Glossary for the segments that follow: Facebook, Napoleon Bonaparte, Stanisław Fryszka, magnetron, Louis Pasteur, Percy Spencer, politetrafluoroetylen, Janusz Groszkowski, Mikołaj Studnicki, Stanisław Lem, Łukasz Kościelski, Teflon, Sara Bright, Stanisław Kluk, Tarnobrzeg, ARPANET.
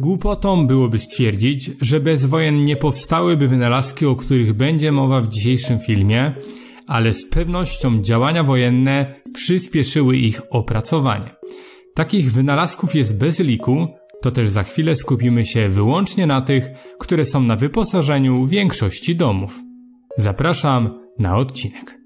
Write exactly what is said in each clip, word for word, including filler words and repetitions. Głupotą byłoby stwierdzić, że bez wojen nie powstałyby wynalazki, o których będzie mowa w dzisiejszym filmie, ale z pewnością działania wojenne przyspieszyły ich opracowanie. Takich wynalazków jest bez liku, to też za chwilę skupimy się wyłącznie na tych, które są na wyposażeniu większości domów. Zapraszam na odcinek.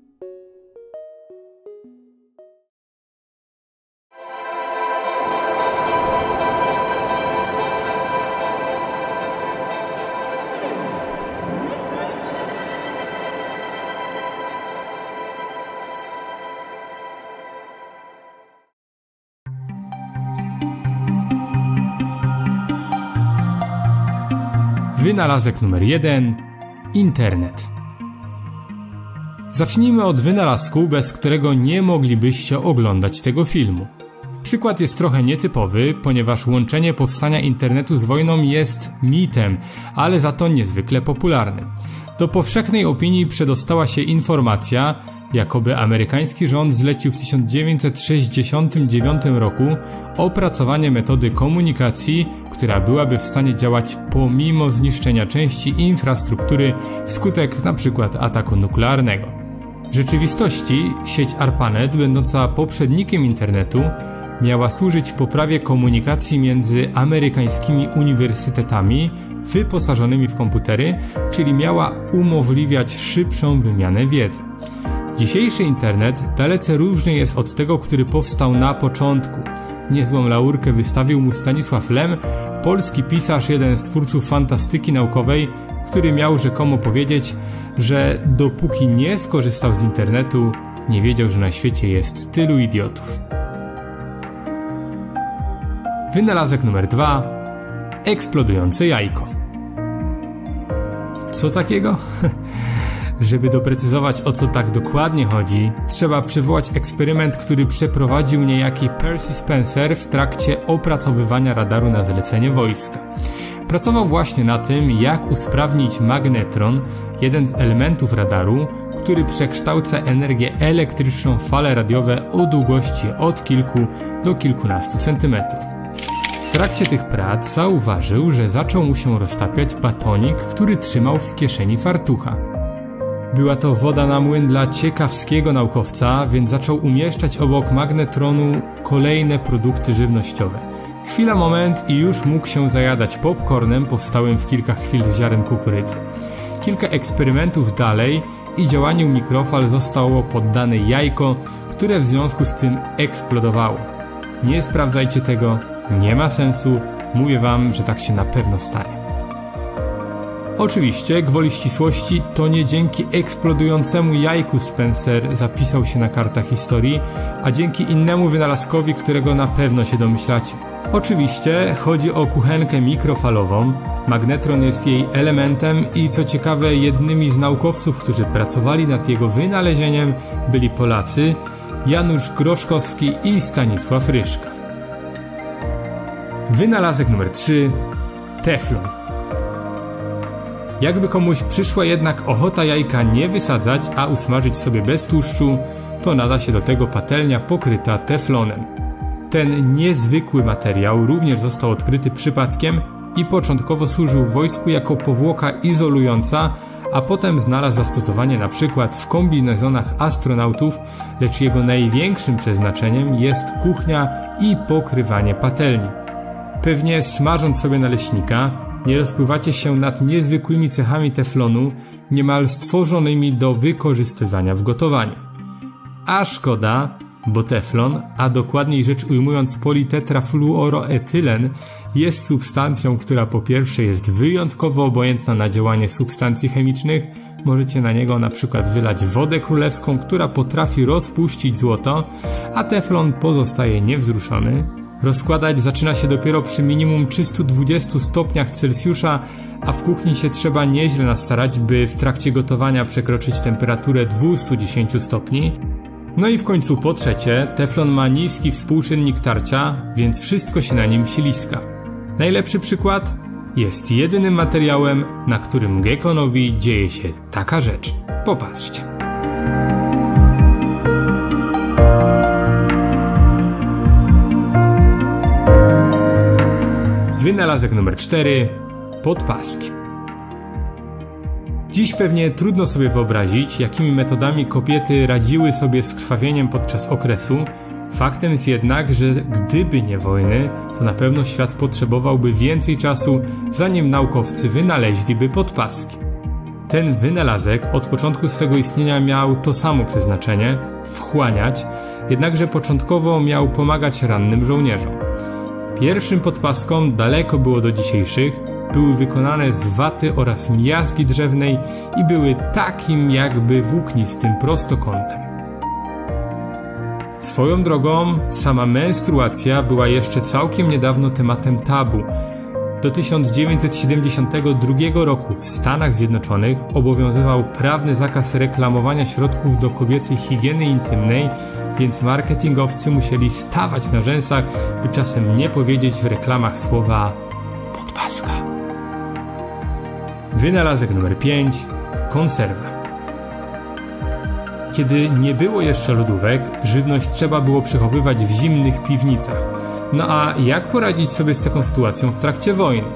Wynalazek numer jeden. Internet. Zacznijmy od wynalazku, bez którego nie moglibyście oglądać tego filmu. Przykład jest trochę nietypowy, ponieważ łączenie powstania internetu z wojną jest mitem, ale za to niezwykle popularnym. Do powszechnej opinii przedostała się informacja, jakoby amerykański rząd zlecił w tysiąc dziewięćset sześćdziesiątym dziewiątym roku opracowanie metody komunikacji, która byłaby w stanie działać pomimo zniszczenia części infrastruktury wskutek np. ataku nuklearnego. W rzeczywistości sieć ARPANET, będąca poprzednikiem internetu, miała służyć poprawie komunikacji między amerykańskimi uniwersytetami wyposażonymi w komputery, czyli miała umożliwiać szybszą wymianę wiedzy. Dzisiejszy internet dalece różny jest od tego, który powstał na początku. Niezłą laurkę wystawił mu Stanisław Lem, polski pisarz, jeden z twórców fantastyki naukowej, który miał rzekomo powiedzieć, że dopóki nie skorzystał z internetu, nie wiedział, że na świecie jest tylu idiotów. Wynalazek numer dwa. Eksplodujące jajko. Co takiego? Żeby doprecyzować, o co tak dokładnie chodzi, trzeba przywołać eksperyment, który przeprowadził niejaki Percy Spencer w trakcie opracowywania radaru na zlecenie wojska. Pracował właśnie na tym, jak usprawnić magnetron, jeden z elementów radaru, który przekształca energię elektryczną w fale radiowe o długości od kilku do kilkunastu centymetrów. W trakcie tych prac zauważył, że zaczął mu się roztapiać batonik, który trzymał w kieszeni fartucha. Była to woda na młyn dla ciekawskiego naukowca, więc zaczął umieszczać obok magnetronu kolejne produkty żywnościowe. Chwila, moment i już mógł się zajadać popcornem powstałym w kilka chwil z ziaren kukurydzy. Kilka eksperymentów dalej i działaniu mikrofal zostało poddane jajko, które w związku z tym eksplodowało. Nie sprawdzajcie tego, nie ma sensu, mówię wam, że tak się na pewno stanie. Oczywiście, gwoli ścisłości, to nie dzięki eksplodującemu jajku Spencer zapisał się na kartach historii, a dzięki innemu wynalazkowi, którego na pewno się domyślacie. Oczywiście chodzi o kuchenkę mikrofalową. Magnetron jest jej elementem i co ciekawe, jednymi z naukowców, którzy pracowali nad jego wynalezieniem, byli Polacy Janusz Groszkowski i Stanisław Fryszka. Wynalazek numer trzy. Teflon. Jakby komuś przyszła jednak ochota jajka nie wysadzać, a usmażyć sobie bez tłuszczu, to nada się do tego patelnia pokryta teflonem. Ten niezwykły materiał również został odkryty przypadkiem i początkowo służył wojsku jako powłoka izolująca, a potem znalazł zastosowanie np. w kombinezonach astronautów, lecz jego największym przeznaczeniem jest kuchnia i pokrywanie patelni. Pewnie smażąc sobie naleśnika, nie rozpływacie się nad niezwykłymi cechami teflonu, niemal stworzonymi do wykorzystywania w gotowaniu. A szkoda, bo teflon, a dokładniej rzecz ujmując politetrafluoroetylen, jest substancją, która po pierwsze jest wyjątkowo obojętna na działanie substancji chemicznych. Możecie na niego na przykład wylać wodę królewską, która potrafi rozpuścić złoto, a teflon pozostaje niewzruszony. Rozkładać zaczyna się dopiero przy minimum trzystu dwudziestu stopniach Celsjusza, a w kuchni się trzeba nieźle nastarać, by w trakcie gotowania przekroczyć temperaturę dwustu dziesięciu stopni. No i w końcu po trzecie, teflon ma niski współczynnik tarcia, więc wszystko się na nim siliska. Najlepszy przykład? Jest jedynym materiałem, na którym Gekonowi dzieje się taka rzecz. Popatrzcie. Wynalazek numer cztery. Podpaski. Dziś pewnie trudno sobie wyobrazić, jakimi metodami kobiety radziły sobie z krwawieniem podczas okresu. Faktem jest jednak, że gdyby nie wojny, to na pewno świat potrzebowałby więcej czasu, zanim naukowcy wynaleźliby podpaski. Ten wynalazek od początku swego istnienia miał to samo przeznaczenie – wchłaniać, jednakże początkowo miał pomagać rannym żołnierzom. Pierwszym podpaskom daleko było do dzisiejszych, były wykonane z waty oraz miazgi drzewnej i były takim jakby włóknistym prostokątem. Swoją drogą, sama menstruacja była jeszcze całkiem niedawno tematem tabu. Do tysiąc dziewięćset siedemdziesiątego drugiego roku w Stanach Zjednoczonych obowiązywał prawny zakaz reklamowania środków do kobiecej higieny intymnej, więc marketingowcy musieli stawać na rzęsach, by czasem nie powiedzieć w reklamach słowa podpaska. Wynalazek numer pięć. Konserwa. Kiedy nie było jeszcze lodówek, żywność trzeba było przechowywać w zimnych piwnicach. No a jak poradzić sobie z taką sytuacją w trakcie wojny?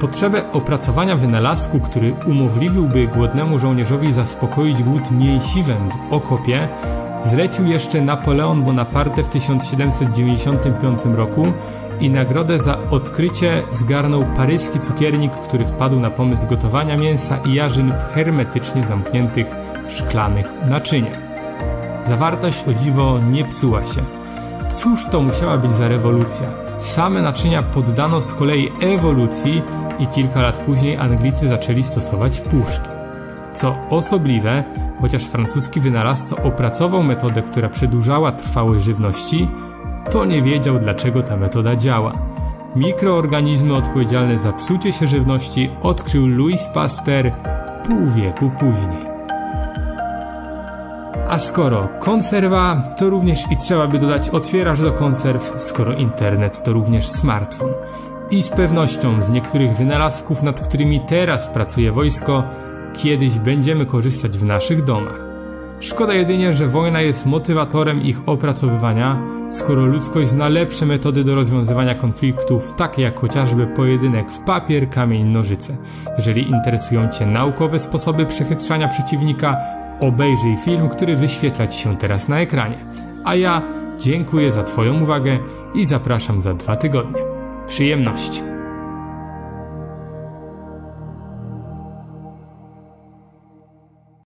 Potrzebę opracowania wynalazku, który umożliwiłby głodnemu żołnierzowi zaspokoić głód mięsiwem w okopie, zlecił jeszcze Napoleon Bonaparte w tysiąc siedemset dziewięćdziesiątym piątym roku i nagrodę za odkrycie zgarnął paryski cukiernik, który wpadł na pomysł gotowania mięsa i jarzyn w hermetycznie zamkniętych szklanych naczyniach. Zawartość o dziwo nie psuła się. Cóż to musiała być za rewolucja? Same naczynia poddano z kolei ewolucji i kilka lat później Anglicy zaczęli stosować puszki. Co osobliwe, chociaż francuski wynalazca opracował metodę, która przedłużała trwałość żywności, to nie wiedział, dlaczego ta metoda działa. Mikroorganizmy odpowiedzialne za psucie się żywności odkrył Louis Pasteur pół wieku później. A skoro konserwa, to również i trzeba by dodać otwieracz do konserw, skoro internet to również smartfon. I z pewnością z niektórych wynalazków, nad którymi teraz pracuje wojsko, kiedyś będziemy korzystać w naszych domach. Szkoda jedynie, że wojna jest motywatorem ich opracowywania, skoro ludzkość zna lepsze metody do rozwiązywania konfliktów, takie jak chociażby pojedynek w papier, kamień, nożyce. Jeżeli interesują Cię naukowe sposoby przechytrzania przeciwnika, obejrzyj film, który wyświetla Ci się teraz na ekranie. A ja dziękuję za Twoją uwagę i zapraszam za dwa tygodnie. Przyjemności!